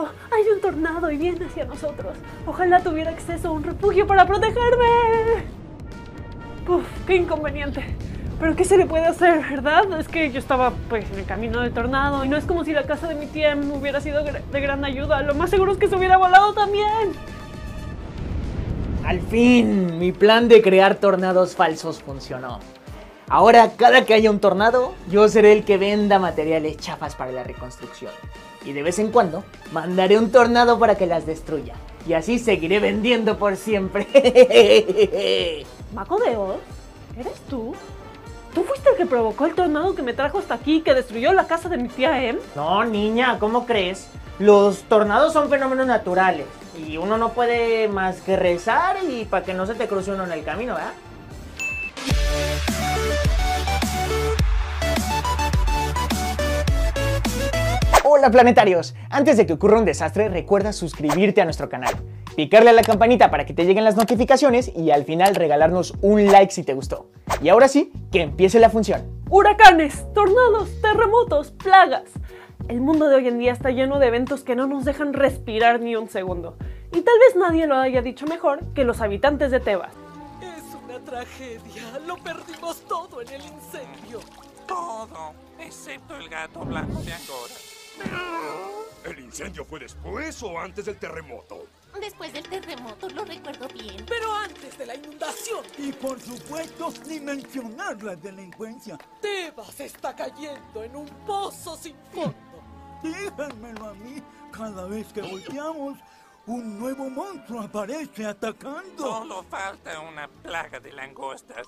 alto, hay un tornado y viene hacia nosotros. Ojalá tuviera acceso a un refugio para protegerme. Uf, qué inconveniente. Pero ¿qué se le puede hacer, verdad? Es que yo estaba pues en el camino del tornado y no es como si la casa de mi tía me hubiera sido de gran ayuda. Lo más seguro es que se hubiera volado también. Al fin, mi plan de crear tornados falsos funcionó. Ahora, cada que haya un tornado, yo seré el que venda materiales chafas para la reconstrucción. Y de vez en cuando, mandaré un tornado para que las destruya. Y así seguiré vendiendo por siempre. Mago de Oz, ¿eres tú? ¿Tú fuiste el que provocó el tornado que me trajo hasta aquí, que destruyó la casa de mi tía Em? No, niña, ¿cómo crees? Los tornados son fenómenos naturales y uno no puede más que rezar y para que no se te cruce uno en el camino, ¿verdad? Hola planetarios, antes de que ocurra un desastre recuerda suscribirte a nuestro canal, picarle a la campanita para que te lleguen las notificaciones y al final regalarnos un like si te gustó. Y ahora sí, que empiece la función. Huracanes, tornados, terremotos, plagas. El mundo de hoy en día está lleno de eventos que no nos dejan respirar ni un segundo. Y tal vez nadie lo haya dicho mejor que los habitantes de Tebas. Es una tragedia, lo perdimos todo en el incendio. Todo, excepto el gato blanco de Angora. ¿El incendio fue después o antes del terremoto? Después del terremoto, lo recuerdo bien. Pero antes de la inundación. Y por supuesto, ni mencionar la delincuencia. Tebas está cayendo en un pozo sin fondo. Díganmelo a mí. Cada vez que volteamos, un nuevo monstruo aparece atacando. Solo falta una plaga de langostas.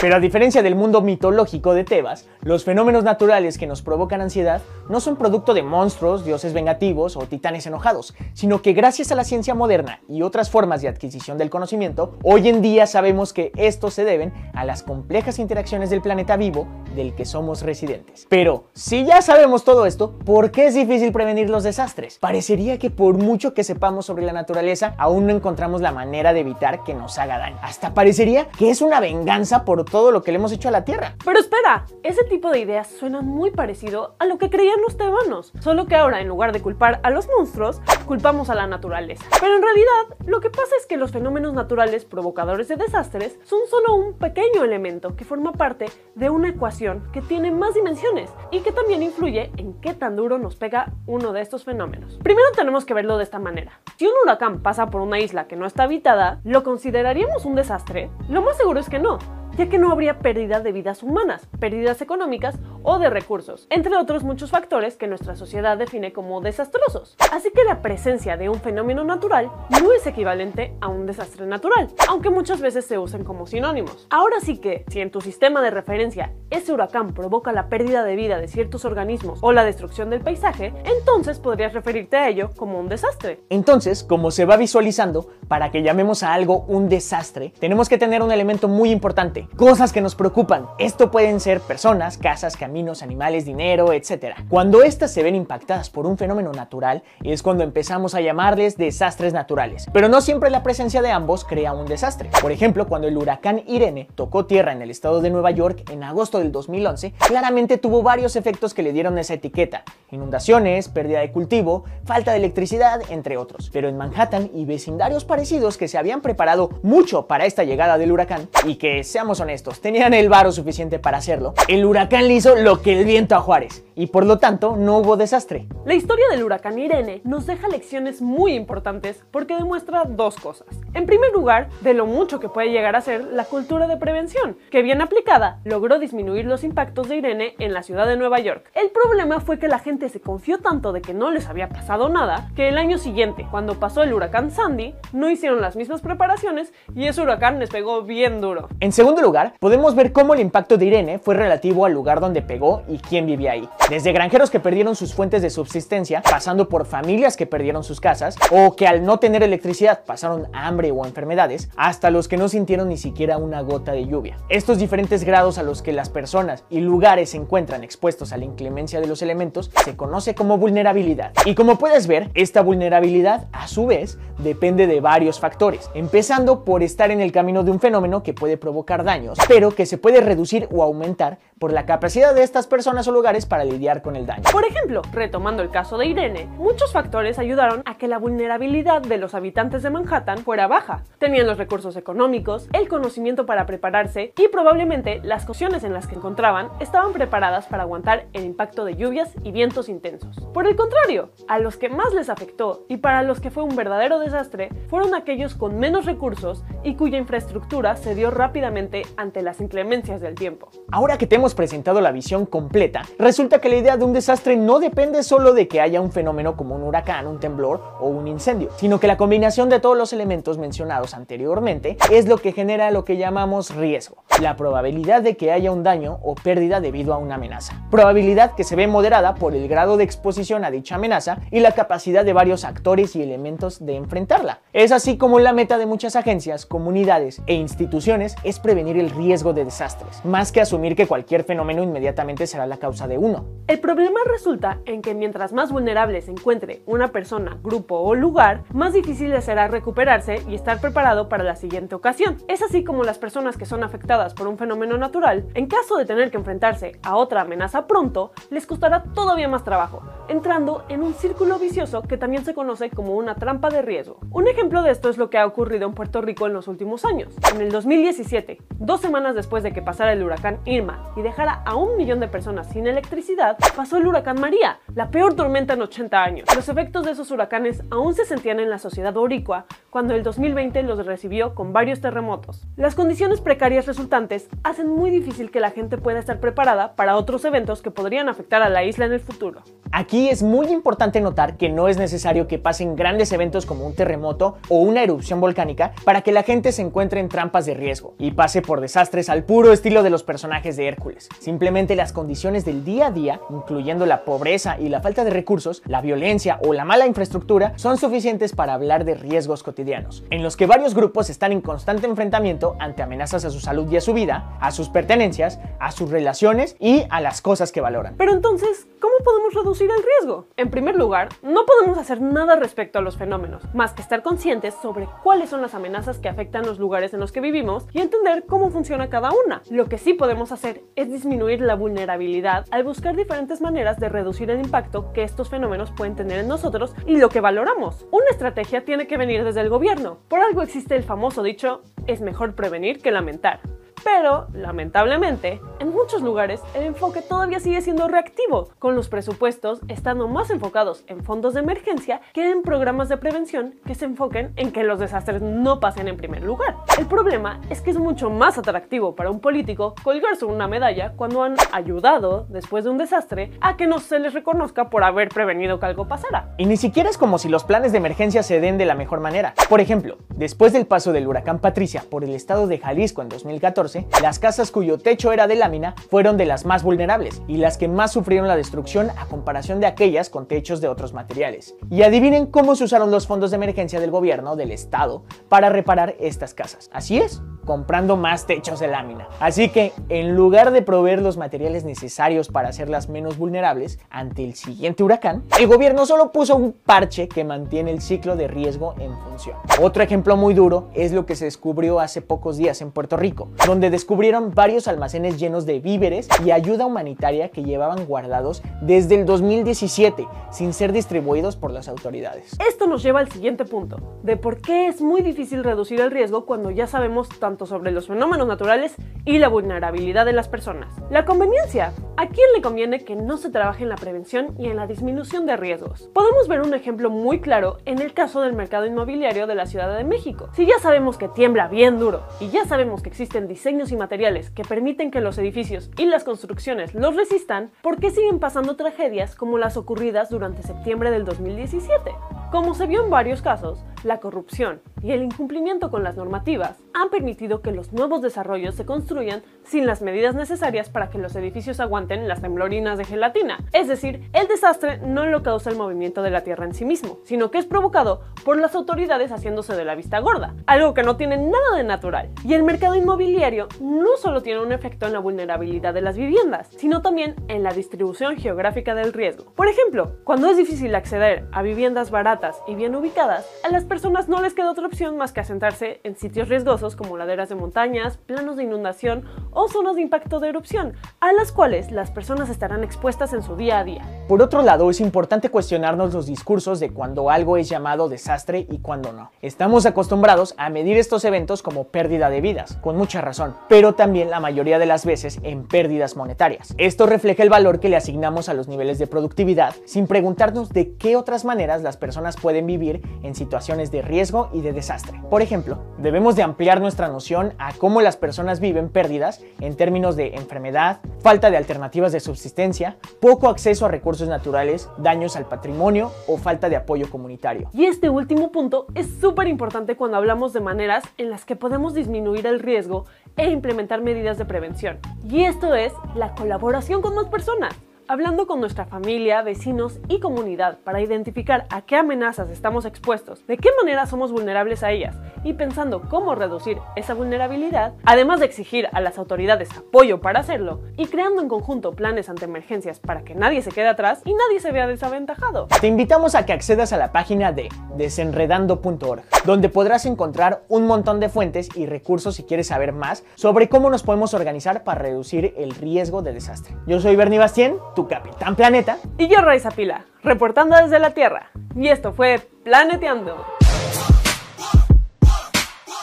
Pero a diferencia del mundo mitológico de Tebas, los fenómenos naturales que nos provocan ansiedad no son producto de monstruos, dioses vengativos o titanes enojados, sino que gracias a la ciencia moderna y otras formas de adquisición del conocimiento, hoy en día sabemos que estos se deben a las complejas interacciones del planeta vivo del que somos residentes. Pero, si ya sabemos todo esto, ¿por qué es difícil prevenir los desastres? Parecería que por mucho que sepamos sobre la naturaleza, aún no encontramos la manera de evitar que nos haga daño. Hasta parecería que es una venganza por todo lo que le hemos hecho a la Tierra. Pero espera, ese tipo de ideas suena muy parecido a lo que creían los tebanos, solo que ahora en lugar de culpar a los monstruos, culpamos a la naturaleza. Pero en realidad, lo que pasa es que los fenómenos naturales provocadores de desastres son solo un pequeño elemento que forma parte de una ecuación que tiene más dimensiones y que también influye en qué tan duro nos pega uno de estos fenómenos. Primero tenemos que verlo de esta manera. Si un huracán pasa por una isla que no está habitada, ¿lo consideraríamos un desastre? Lo más seguro es que no, ya que no habría pérdida de vidas humanas, pérdidas económicas o de recursos, entre otros muchos factores que nuestra sociedad define como desastrosos. Así que la presencia de un fenómeno natural no es equivalente a un desastre natural, aunque muchas veces se usan como sinónimos. Ahora sí que, si en tu sistema de referencia ese huracán provoca la pérdida de vida de ciertos organismos o la destrucción del paisaje, entonces podrías referirte a ello como un desastre. Entonces, como se va visualizando, para que llamemos a algo un desastre, tenemos que tener un elemento muy importante, cosas que nos preocupan. Esto pueden ser personas, casas, caminos, animales, dinero, etc. Cuando estas se ven impactadas por un fenómeno natural, es cuando empezamos a llamarles desastres naturales. Pero no siempre la presencia de ambos crea un desastre. Por ejemplo, cuando el huracán Irene tocó tierra en el estado de Nueva York en agosto del 2011, claramente tuvo varios efectos que le dieron esa etiqueta: inundaciones, pérdida de cultivo, falta de electricidad, entre otros. Pero en Manhattan y vecindarios parecidos que se habían preparado mucho para esta llegada del huracán, y que, seamos honestos, tenían el varo suficiente para hacerlo, el huracán le hizo lo que el viento a Juárez, y por lo tanto no hubo desastre. La historia del huracán Irene nos deja lecciones muy importantes porque demuestra dos cosas. En primer lugar, de lo mucho que puede llegar a ser la cultura de prevención, que bien aplicada logró disminuir los impactos de Irene en la ciudad de Nueva York. El problema fue que la gente se confió tanto de que no les había pasado nada, que el año siguiente, cuando pasó el huracán Sandy, no hicieron las mismas preparaciones y ese huracán les pegó bien duro. En segundo lugar, podemos ver cómo el impacto de Irene fue relativo al lugar donde pegó y quién vivía ahí. Desde granjeros que perdieron sus fuentes de subsistencia, pasando por familias que perdieron sus casas o que al no tener electricidad pasaron hambre o enfermedades, hasta los que no sintieron ni siquiera una gota de lluvia. Estos diferentes grados a los que las personas y lugares se encuentran expuestos a la inclemencia de los elementos se se conoce como vulnerabilidad. Y como puedes ver, esta vulnerabilidad a su vez depende de varios factores, empezando por estar en el camino de un fenómeno que puede provocar daños, pero que se puede reducir o aumentar por la capacidad de estas personas o lugares para lidiar con el daño. Por ejemplo, retomando el caso de Irene, muchos factores ayudaron a que la vulnerabilidad de los habitantes de Manhattan fuera baja. Tenían los recursos económicos, el conocimiento para prepararse y probablemente las condiciones en las que encontraban estaban preparadas para aguantar el impacto de lluvias y vientos intensos. Por el contrario, a los que más les afectó y para los que fue un verdadero desastre fueron aquellos con menos recursos y cuya infraestructura cedió rápidamente ante las inclemencias del tiempo. Ahora que te hemos presentado la visión completa, resulta que la idea de un desastre no depende solo de que haya un fenómeno como un huracán, un temblor o un incendio, sino que la combinación de todos los elementos mencionados anteriormente es lo que genera lo que llamamos riesgo, la probabilidad de que haya un daño o pérdida debido a una amenaza. Probabilidad que se ve moderada por el grado de exposición a dicha amenaza y la capacidad de varios actores y elementos de enfrentarla. Es así como la meta de muchas agencias, comunidades e instituciones es prevenir el riesgo de desastres, más que asumir que cualquier fenómeno inmediatamente será la causa de uno. El problema resulta en que mientras más vulnerable se encuentre una persona, grupo o lugar, más difícil le será recuperarse y estar preparado para la siguiente ocasión. Es así como las personas que son afectadas por un fenómeno natural, en caso de tener que enfrentarse a otra amenaza pronto, les costará todavía más trabajo, entrando en un círculo vicioso que también se conoce como una trampa de riesgo. Un ejemplo de esto es lo que ha ocurrido en Puerto Rico en los últimos años. En el 2017, 2 semanas después de que pasara el huracán Irma y dejara a 1 millón de personas sin electricidad, pasó el huracán María, la peor tormenta en 80 años. Los efectos de esos huracanes aún se sentían en la sociedad boricua cuando el 2020 los recibió con varios terremotos. Las condiciones precarias resultantes hacen muy difícil que la gente pueda estar preparada para otros eventos que podrían afectar a la isla en el futuro. Aquí es muy importante notar que no es necesario que pasen grandes eventos como un terremoto o una erupción volcánica para que la gente se encuentre en trampas de riesgo y pase por desastres al puro estilo de los personajes de Hércules. Simplemente las condiciones del día a día, incluyendo la pobreza y la falta de recursos, la violencia o la mala infraestructura, son suficientes para hablar de riesgos cotidianos, en los que varios grupos están en constante enfrentamiento ante amenazas a su salud y a su vida, a sus pertenencias, a sus relaciones y a las cosas que valoran. Pero entonces, ¿cómo podemos reducir el riesgo? En primer lugar, no podemos hacer nada respecto a los fenómenos, más que estar conscientes sobre cuáles son las amenazas que afectan los lugares en los que vivimos y entender cómo funciona cada una. Lo que sí podemos hacer es disminuir la vulnerabilidad al buscar diferentes maneras de reducir el impacto que estos fenómenos pueden tener en nosotros y lo que valoramos. Una estrategia tiene que venir desde el gobierno. Por algo existe el famoso dicho, es mejor prevenir que lamentar. Pero, lamentablemente, en muchos lugares el enfoque todavía sigue siendo reactivo, con los presupuestos estando más enfocados en fondos de emergencia que en programas de prevención que se enfoquen en que los desastres no pasen en primer lugar. El problema es que es mucho más atractivo para un político colgarse una medalla cuando han ayudado, después de un desastre, a que no se les reconozca por haber prevenido que algo pasara. Y ni siquiera es como si los planes de emergencia se den de la mejor manera. Por ejemplo, después del paso del huracán Patricia por el estado de Jalisco en 2014, las casas cuyo techo era de lámina fueron de las más vulnerables y las que más sufrieron la destrucción a comparación de aquellas con techos de otros materiales. Y adivinen cómo se usaron los fondos de emergencia del gobierno del estado para reparar estas casas. Así es, comprando más techos de lámina. Así que, en lugar de proveer los materiales necesarios para hacerlas menos vulnerables ante el siguiente huracán, el gobierno solo puso un parche que mantiene el ciclo de riesgo en función. Otro ejemplo muy duro es lo que se descubrió hace pocos días en Puerto Rico, donde descubrieron varios almacenes llenos de víveres y ayuda humanitaria que llevaban guardados desde el 2017 sin ser distribuidos por las autoridades. Esto nos lleva al siguiente punto, de por qué es muy difícil reducir el riesgo cuando ya sabemos tanto sobre los fenómenos naturales y la vulnerabilidad de las personas. La conveniencia. ¿A quién le conviene que no se trabaje en la prevención y en la disminución de riesgos? Podemos ver un ejemplo muy claro en el caso del mercado inmobiliario de la Ciudad de México. Si ya sabemos que tiembla bien duro y ya sabemos que existen diseños y materiales que permiten que los edificios y las construcciones los resistan, ¿por qué siguen pasando tragedias como las ocurridas durante septiembre del 2017? Como se vio en varios casos, la corrupción, y el incumplimiento con las normativas han permitido que los nuevos desarrollos se construyan sin las medidas necesarias para que los edificios aguanten las temblorinas de gelatina. Es decir, el desastre no lo causa el movimiento de la Tierra en sí mismo, sino que es provocado por las autoridades haciéndose de la vista gorda, algo que no tiene nada de natural. Y el mercado inmobiliario no solo tiene un efecto en la vulnerabilidad de las viviendas, sino también en la distribución geográfica del riesgo. Por ejemplo, cuando es difícil acceder a viviendas baratas y bien ubicadas, a las personas no les queda otra opción más que asentarse en sitios riesgosos como laderas de montañas, planos de inundación o zonas de impacto de erupción, a las cuales las personas estarán expuestas en su día a día. Por otro lado, es importante cuestionarnos los discursos de cuando algo es llamado desastre y cuando no. Estamos acostumbrados a medir estos eventos como pérdida de vidas, con mucha razón, pero también la mayoría de las veces en pérdidas monetarias. Esto refleja el valor que le asignamos a los niveles de productividad, sin preguntarnos de qué otras maneras las personas pueden vivir en situaciones de riesgo y de desastre. Por ejemplo, debemos de ampliar nuestra noción a cómo las personas viven pérdidas en términos de enfermedad, falta de alternativas de subsistencia, poco acceso a recursos naturales, daños al patrimonio o falta de apoyo comunitario. Y este último punto es súper importante cuando hablamos de maneras en las que podemos disminuir el riesgo e implementar medidas de prevención. Y esto es la colaboración con más personas. Hablando con nuestra familia, vecinos y comunidad para identificar a qué amenazas estamos expuestos, de qué manera somos vulnerables a ellas y pensando cómo reducir esa vulnerabilidad, además de exigir a las autoridades apoyo para hacerlo y creando en conjunto planes ante emergencias para que nadie se quede atrás y nadie se vea desaventajado. Te invitamos a que accedas a la página de desenredando.org, donde podrás encontrar un montón de fuentes y recursos si quieres saber más sobre cómo nos podemos organizar para reducir el riesgo de desastre. Yo soy Bernie Bastien, Capitán Planeta, y yo Raisa Pila, reportando desde la Tierra, y esto fue Planeteando.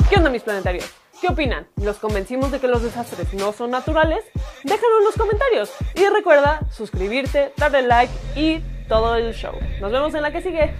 ¿Qué onda, mis planetarios? ¿Qué opinan? ¿Los convencimos de que los desastres no son naturales? Déjalo en los comentarios y recuerda suscribirte, darle like y todo el show. Nos vemos en la que sigue.